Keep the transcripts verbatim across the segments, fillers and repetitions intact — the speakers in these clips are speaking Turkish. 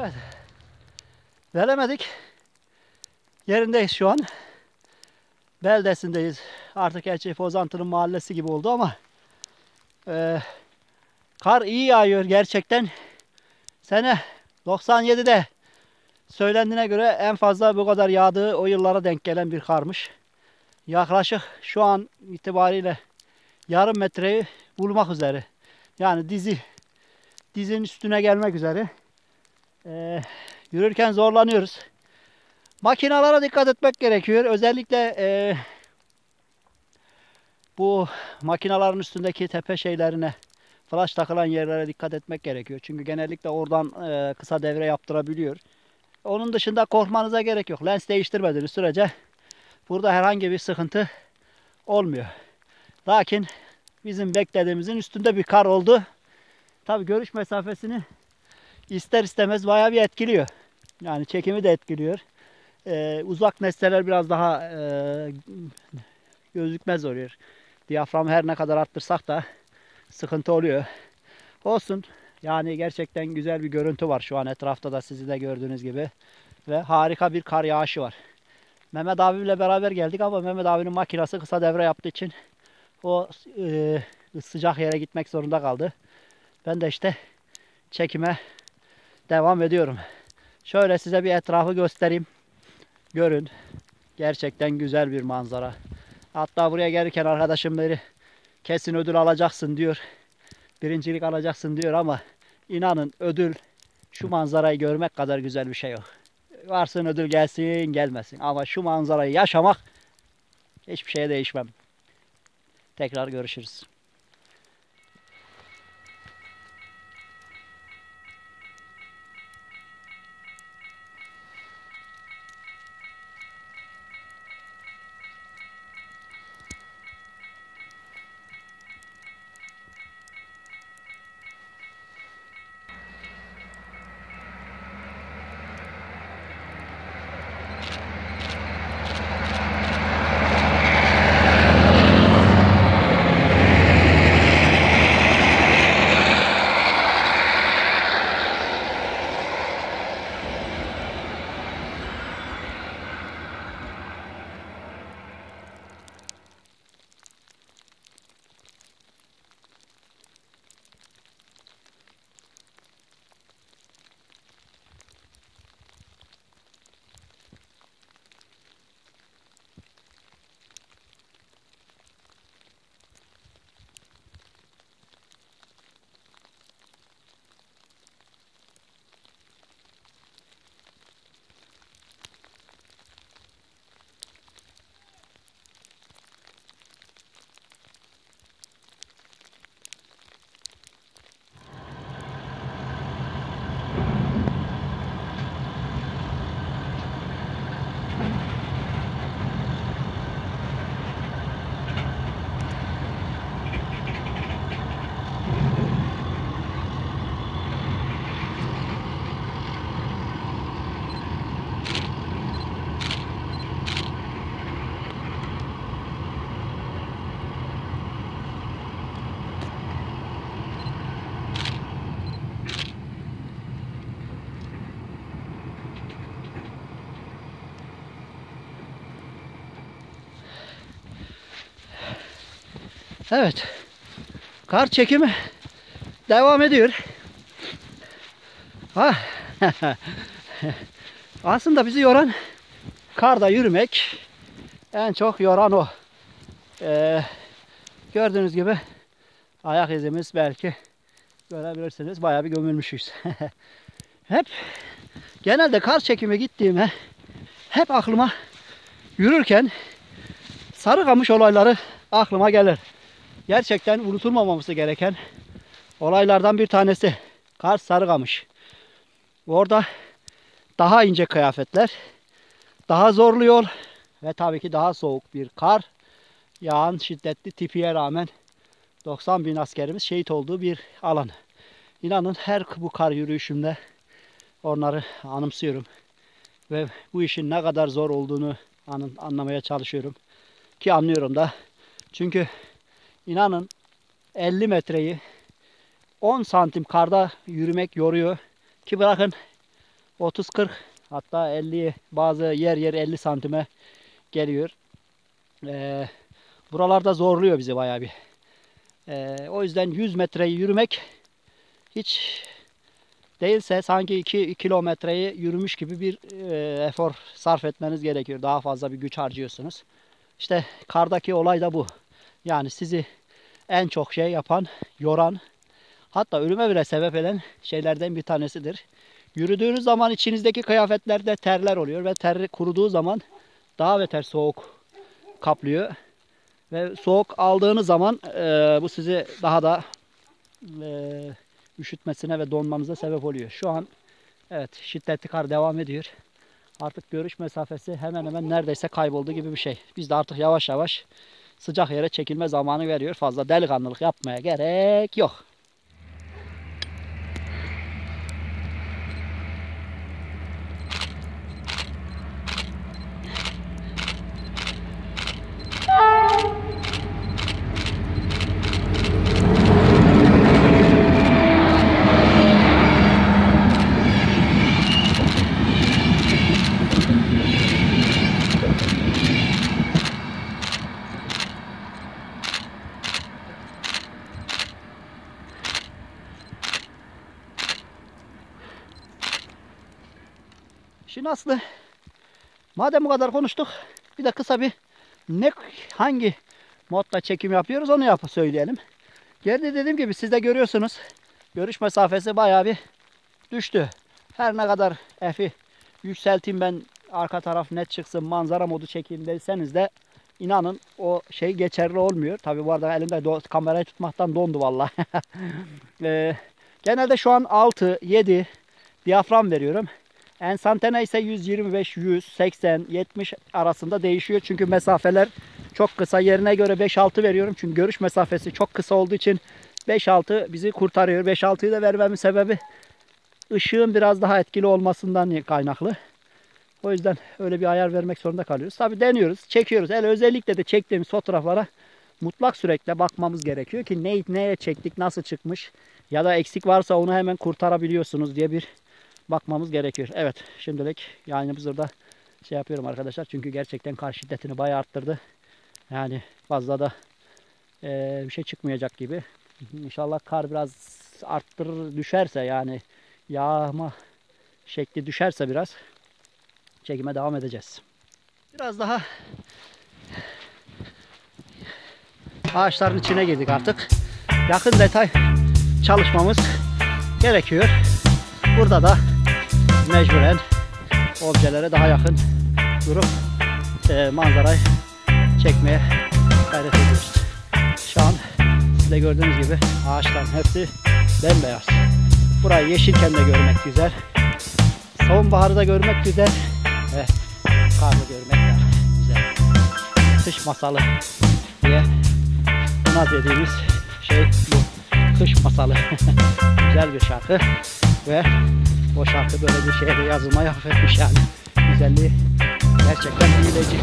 Evet, veremedik. Yerindeyiz şu an. Beldesindeyiz. Artık Erciyeş Pozantı'nın mahallesi gibi oldu ama e, kar iyi yağıyor gerçekten. Sene doksan yedi'de söylendiğine göre en fazla bu kadar yağdığı o yıllara denk gelen bir karmış. Yaklaşık şu an itibariyle yarım metreyi bulmak üzere. Yani dizi, dizinin üstüne gelmek üzere. Ee, yürürken zorlanıyoruz. Makinalara dikkat etmek gerekiyor. Özellikle e, bu makinaların üstündeki tepe şeylerine, flash takılan yerlere dikkat etmek gerekiyor. Çünkü genellikle oradan e, kısa devre yaptırabiliyor. Onun dışında korkmanıza gerek yok. Lens değiştirmediğiniz sürece burada herhangi bir sıkıntı olmuyor. Lakin bizim beklediğimizin üstünde bir kar oldu. Tabii görüş mesafesini İster istemez bayağı bir etkiliyor. Yani çekimi de etkiliyor. Ee, uzak nesneler biraz daha e, gözükmez oluyor. Diyafram her ne kadar arttırsak da sıkıntı oluyor. Olsun. Yani gerçekten güzel bir görüntü var şu an etrafta da sizi de gördüğünüz gibi. Ve harika bir kar yağışı var. Mehmet abimle beraber geldik ama Mehmet abinin makinası kısa devre yaptığı için o e, sıcak yere gitmek zorunda kaldı. Ben de işte çekime devam ediyorum. Şöyle size bir etrafı göstereyim. Görün. Gerçekten güzel bir manzara. Hatta buraya gelirken arkadaşım biri kesin ödül alacaksın diyor. Birincilik alacaksın diyor ama inanın ödül şu manzarayı görmek kadar güzel bir şey yok. Varsın ödül gelsin gelmesin ama şu manzarayı yaşamak hiçbir şeye değişmem. Tekrar görüşürüz. Evet. Kar çekimi devam ediyor. Ha. Aslında bizi yoran karda yürümek. En çok yoran o. Ee, gördüğünüz gibi ayak izimiz belki görebilirsiniz. Bayağı bir gömülmüşüz. Hep genelde kar çekimi gittiğime hep aklıma yürürken Sarıkamış olayları aklıma gelir. Gerçekten unutulmaması gereken olaylardan bir tanesi. Kars Sarıkamış. Orada daha ince kıyafetler, daha zorlu yol ve tabii ki daha soğuk bir kar. Yağan şiddetli tipiye rağmen doksan bin askerimiz şehit olduğu bir alan. İnanın her bu kar yürüyüşümde onları anımsıyorum. Ve bu işin ne kadar zor olduğunu anlamaya çalışıyorum. Ki anlıyorum da. Çünkü inanın elli metreyi on santim karda yürümek yoruyor. Ki bırakın otuz kırk hatta elli, bazı yer yer elli santime geliyor. Ee, buralarda zorluyor bizi bayağı bir. Ee, o yüzden yüz metreyi yürümek hiç değilse sanki iki kilometreyi yürümüş gibi bir e, efor sarf etmeniz gerekiyor. Daha fazla bir güç harcıyorsunuz. İşte kardaki olay da bu. Yani sizi en çok şey yapan, yoran, hatta ölüme bile sebep eden şeylerden bir tanesidir. Yürüdüğünüz zaman içinizdeki kıyafetlerde terler oluyor ve ter kuruduğu zaman daha beter soğuk kaplıyor. Ve soğuk aldığınız zaman e, bu sizi daha da e, üşütmesine ve donmanıza sebep oluyor. Şu an evet şiddetli kar devam ediyor. Artık görüş mesafesi hemen hemen neredeyse kayboldu gibi bir şey. Biz de artık yavaş yavaş sıcak yere çekilme zamanı veriyor. Fazla delikanlılık yapmaya gerek yok. Şimdi aslında madem bu kadar konuştuk, bir de kısa bir ne hangi modda çekim yapıyoruz onu yap söyleyelim. Geride dediğim gibi siz de görüyorsunuz, görüş mesafesi bayağı bir düştü. Her ne kadar F'i yükselteyim ben, arka taraf net çıksın, manzara modu çekeyim derseniz de inanın o şey geçerli olmuyor. Tabii bu arada elimde kamerayı tutmaktan dondu vallahi. e, genelde şu an altı yedi diyafram veriyorum. Ensantene ise yüz yirmi beş, yüz seksen, yetmiş arasında değişiyor. Çünkü mesafeler çok kısa. Yerine göre beş altı veriyorum. Çünkü görüş mesafesi çok kısa olduğu için beş altı bizi kurtarıyor. beş altıyı da vermemin sebebi ışığın biraz daha etkili olmasından kaynaklı. O yüzden öyle bir ayar vermek zorunda kalıyoruz. Tabi deniyoruz, çekiyoruz. Hele özellikle de çektiğimiz fotoğraflara mutlak sürekli bakmamız gerekiyor ki ne, neye çektik, nasıl çıkmış ya da eksik varsa onu hemen kurtarabiliyorsunuz diye bir bakmamız gerekiyor. Evet, şimdilik yani biz burada şey yapıyorum arkadaşlar. Çünkü gerçekten kar şiddetini bayağı arttırdı. Yani fazla da e, bir şey çıkmayacak gibi. İnşallah kar biraz arttırır, düşerse yani yağma şekli düşerse biraz çekime devam edeceğiz. Biraz daha ağaçların içine girdik artık. Yakın detay çalışmamız gerekiyor. Burada da mecburen objelere daha yakın durup e, manzarayı çekmeye gayret ediyoruz. Şu an siz de gördüğünüz gibi ağaçların hepsi bembeyaz. Burayı yeşilken de görmek güzel. Sonbaharı da görmek güzel. Ve karlı görmek de güzel. Kış masalı diye buna dediğimiz şey bu. Kış masalı. Güzel bir şarkı. Ve o şarkı böyle bir şeye de yazılmayı hak etmiş yani. Güzelliği gerçekten büyüleyici.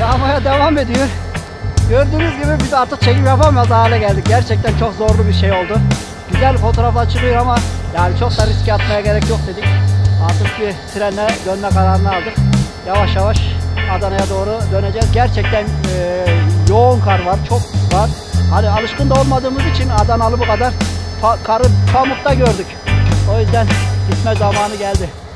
Yağmaya devam ediyor. Gördüğünüz gibi biz artık çekim yapamaz hale geldik. Gerçekten çok zorlu bir şey oldu. Güzel fotoğraflar çıkıyor ama yani çok da riske atmaya gerek yok dedik. Artık bir trenle dönme kararını aldık. Yavaş yavaş Adana'ya doğru döneceğiz. Gerçekten e, yoğun kar var, çok var. Hani alışkın da olmadığımız için Adanalı bu kadar karı pamukta gördük. O yüzden gitme zamanı geldi.